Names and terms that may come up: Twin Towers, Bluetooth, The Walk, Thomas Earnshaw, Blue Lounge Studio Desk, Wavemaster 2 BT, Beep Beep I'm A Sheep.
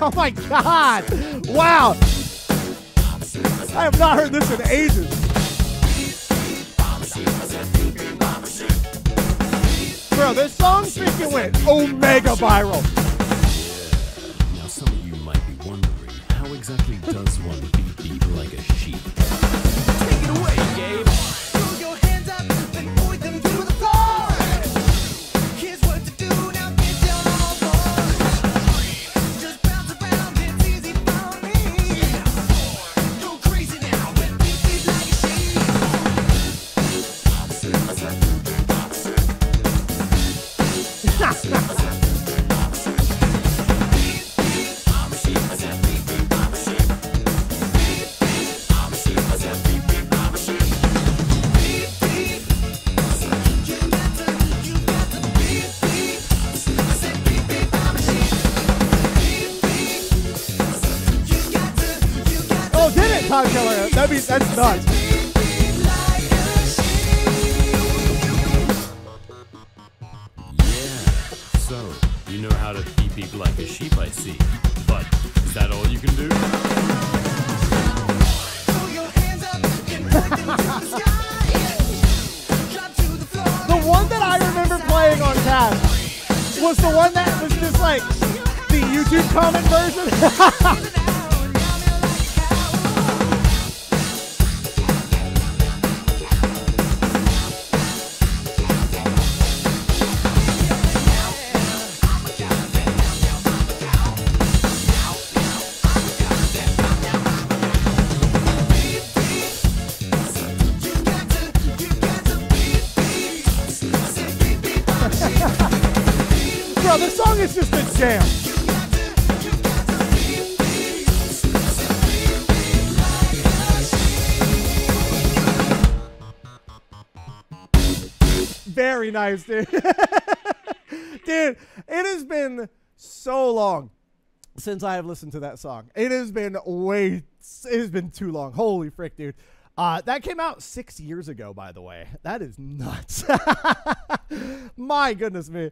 Oh my God! Wow! I have not heard this in ages. Bro, this song freaking went omega viral. Now some of you might be wondering, how exactly does one beep beep like a sheep? Take it away, Gabe. Throw your hands up and point them to the floor. Here's what to do, now get down on all fours. Just bounce around, it's easy for me. Go crazy now and beep beep like a That means that's nuts. Yeah, so you know how to beep beep like a sheep, I see. But is that all you can do? The one that I remember playing on Taz was the one that was just like the YouTube comment version. Bro, this song is just a jam. Very nice, dude. Dude, it has been so long since I have listened to that song. It has been too long. Holy frick, dude. That came out 6 years ago, by the way. That is nuts. My goodness me.